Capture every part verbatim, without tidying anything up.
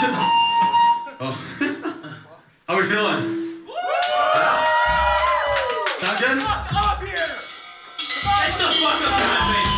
Oh. How are we feeling? Woo! Sound good? Fuck up here! Get the fuck up in my face! Come on!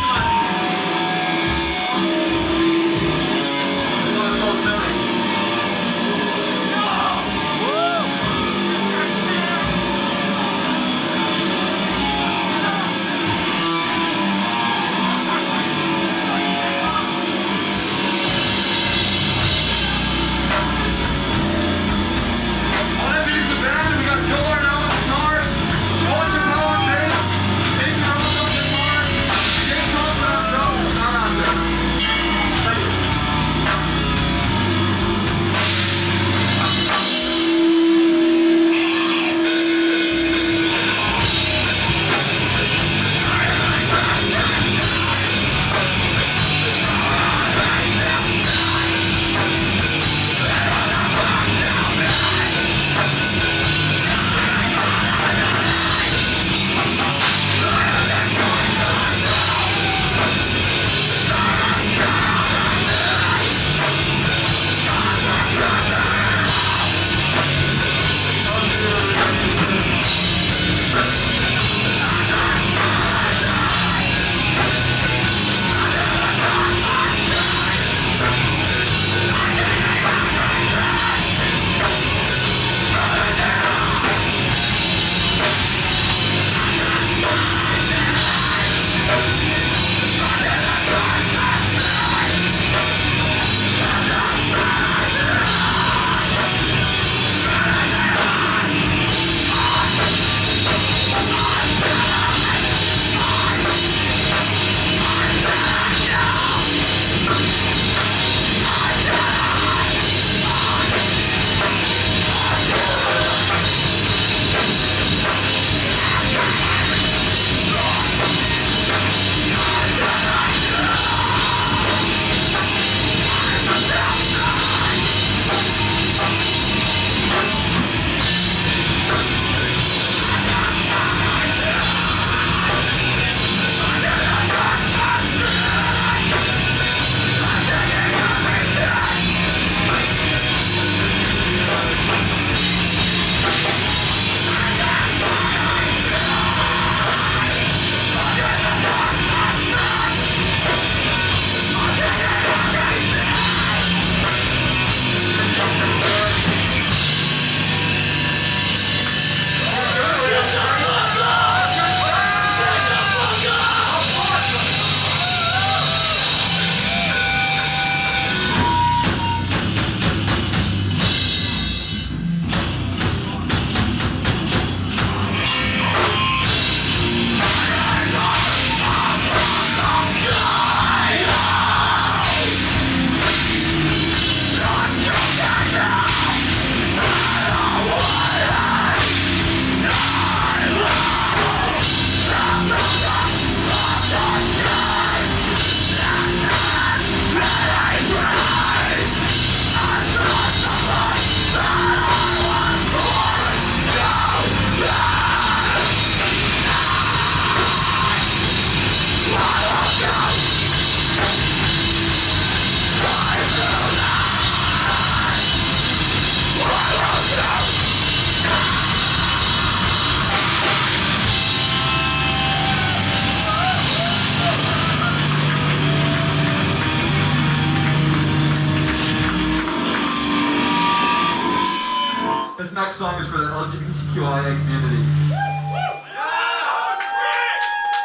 This next song is for the L G B T Q I A community.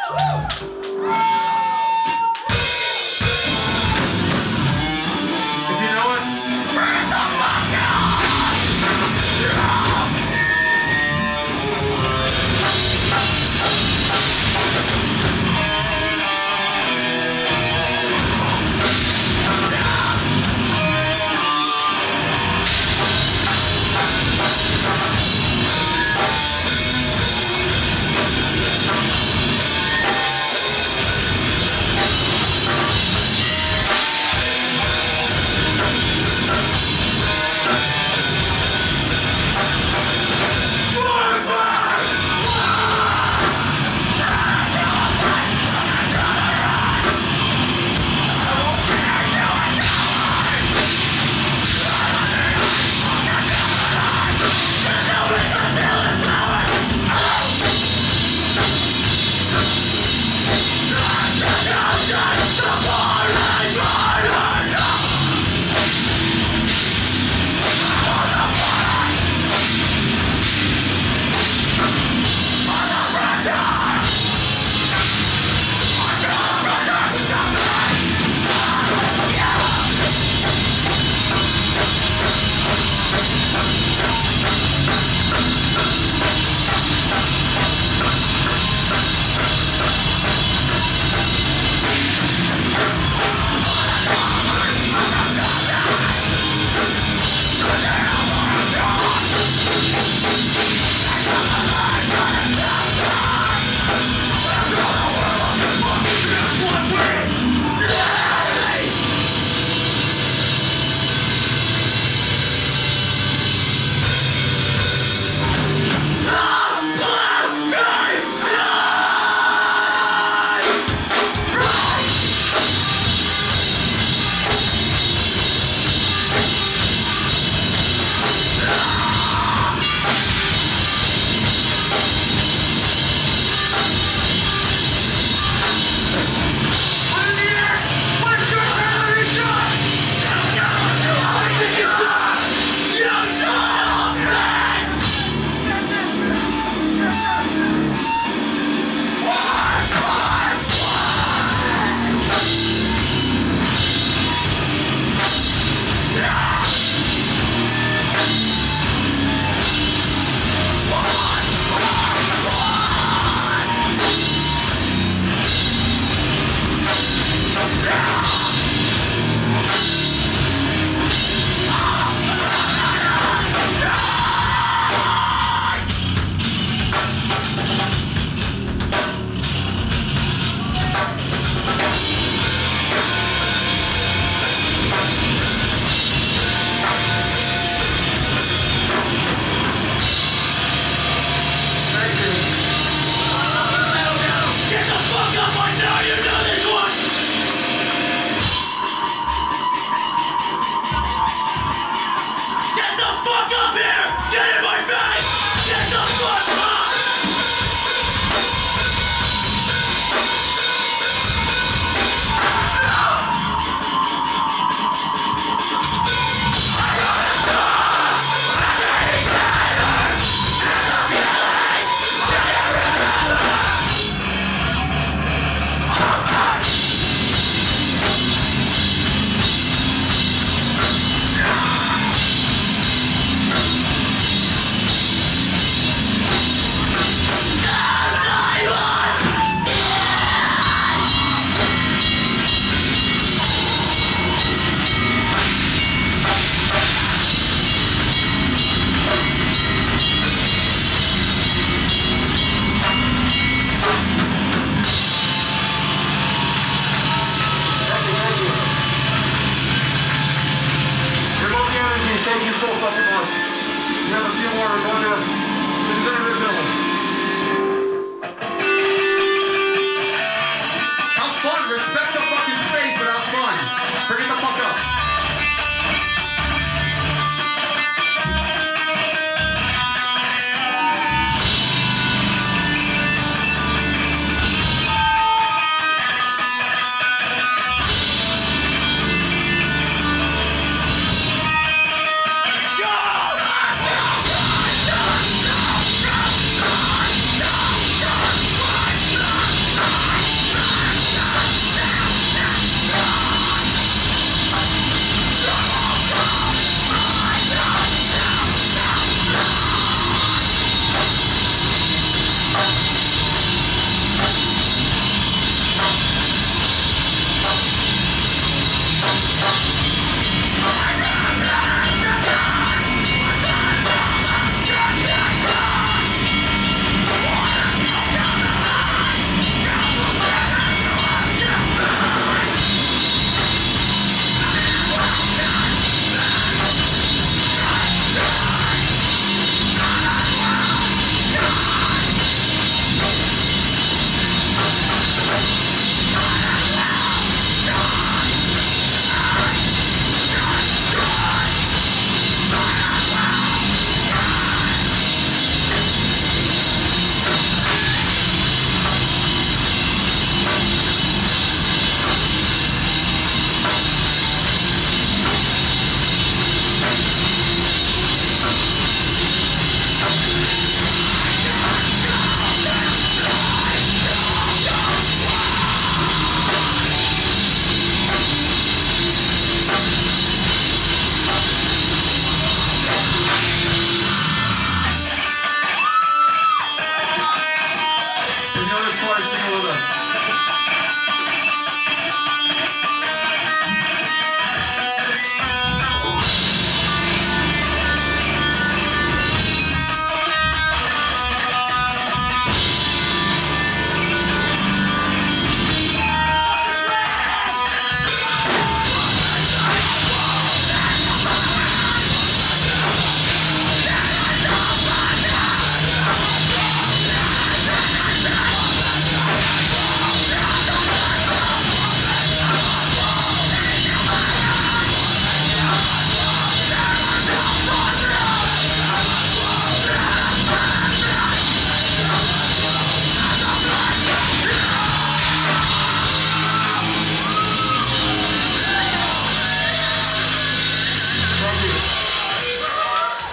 Oh, shit! If you know it, burn the fuck out! We'll be right back.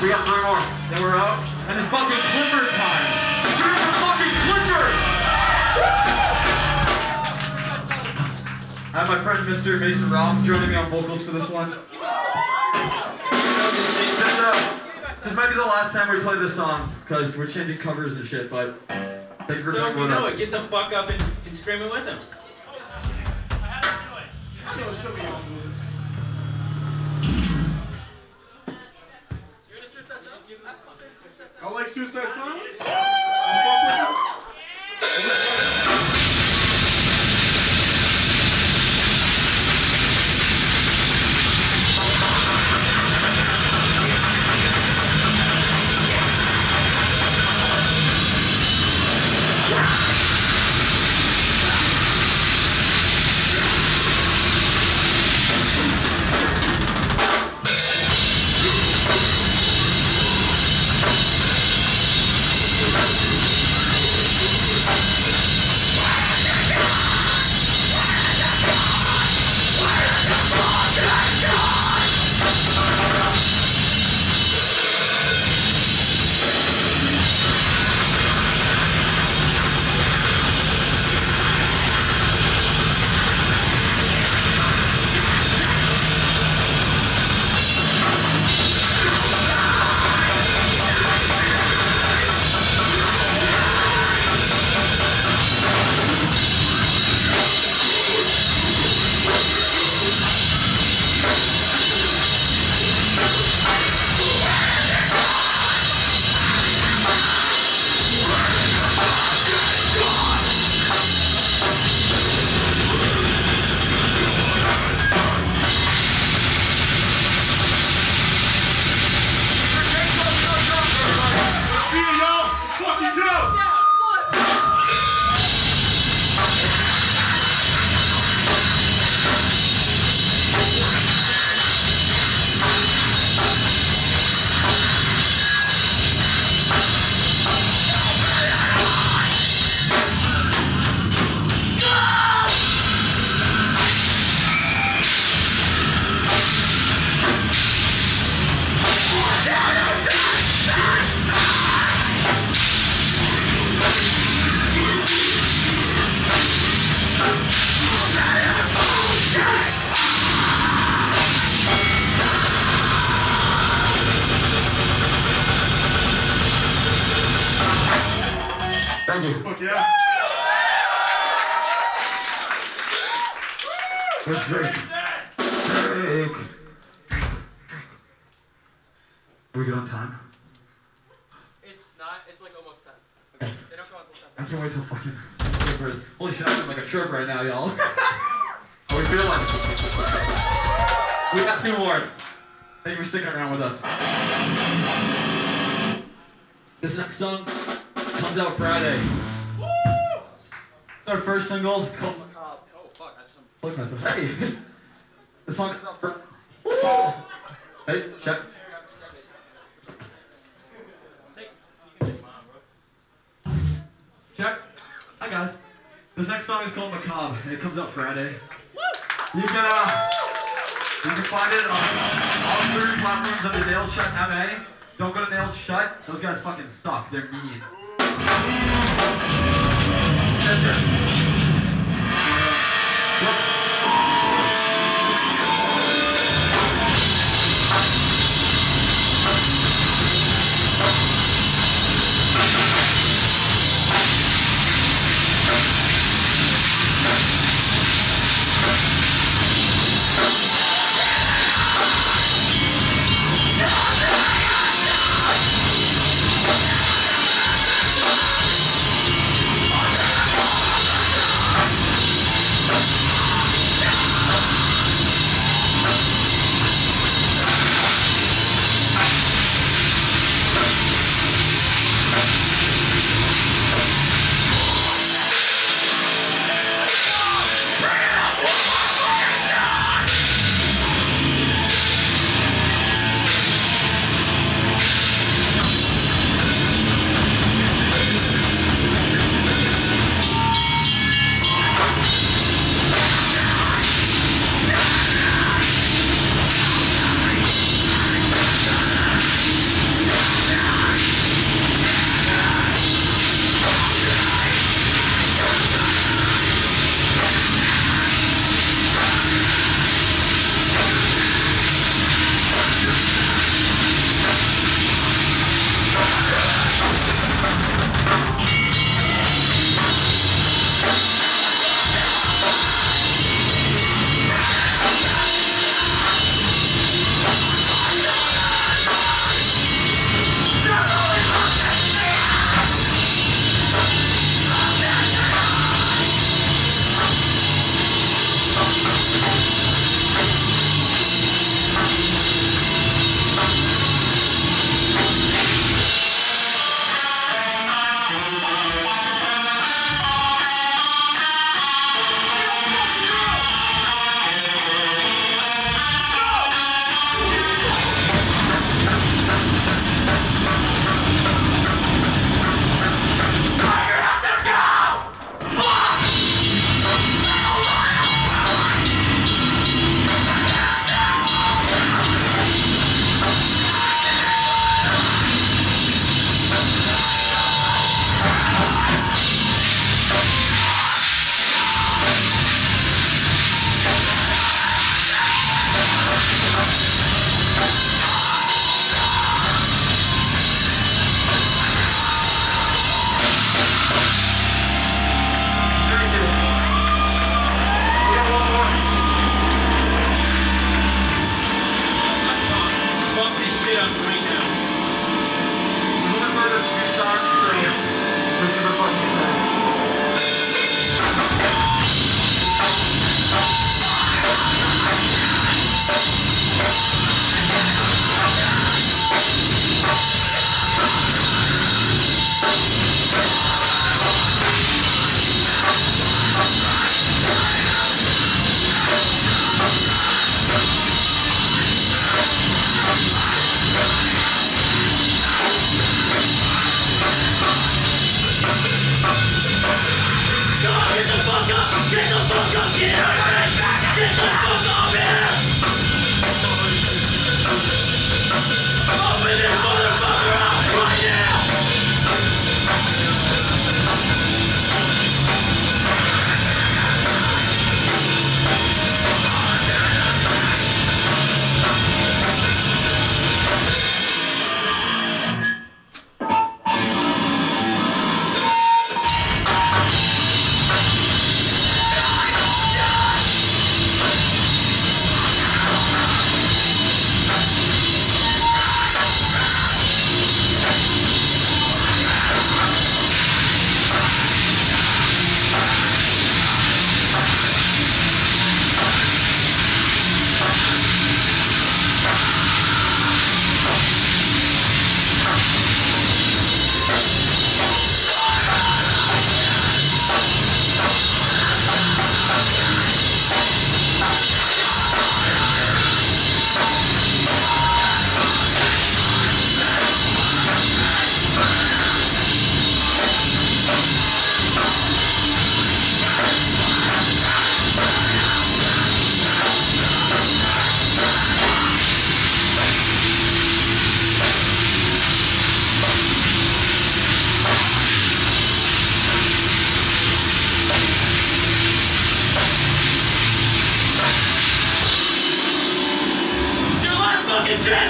We got three more, then we're out, and it's fucking clipper time! Give it the fucking clipper! I have my friend Mister Mason Rom joining me on vocals for this one. And, uh, this might be the last time we play this song, because we're changing covers and shit, but... Thank you for so if you know it, get the fuck up and, and scream it with him. I had to do it. I know so many I like suicide songs. Yeah. We'll be right back. you. Fuck yeah. Let's drink. Drink. Drink. Are we good on time? It's not. It's like almost time. Okay. They don't go until time. I can't wait till fucking. Holy shit! I'm like a chirp right now, y'all. How we feeling? We got two more. Thank you for sticking around with us. This next song comes out Friday. Woo! It's our first single. It's called Macabre. Oh fuck! I just look myself. Hey, the song comes out Friday. Woo! Hey, check. Check. Hi guys. This next song is called Macabre. And it comes out Friday. Woo! You can uh. You can find it on all three platforms under Nailed Shut M A. Don't go to Nailed Shut. Those guys fucking suck. They're mean. Let's go.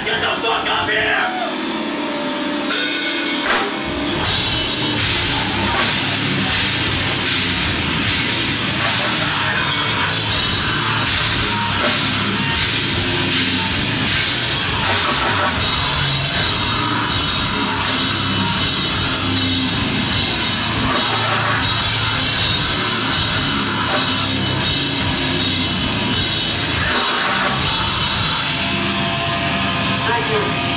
get the fuck up here! Thank you.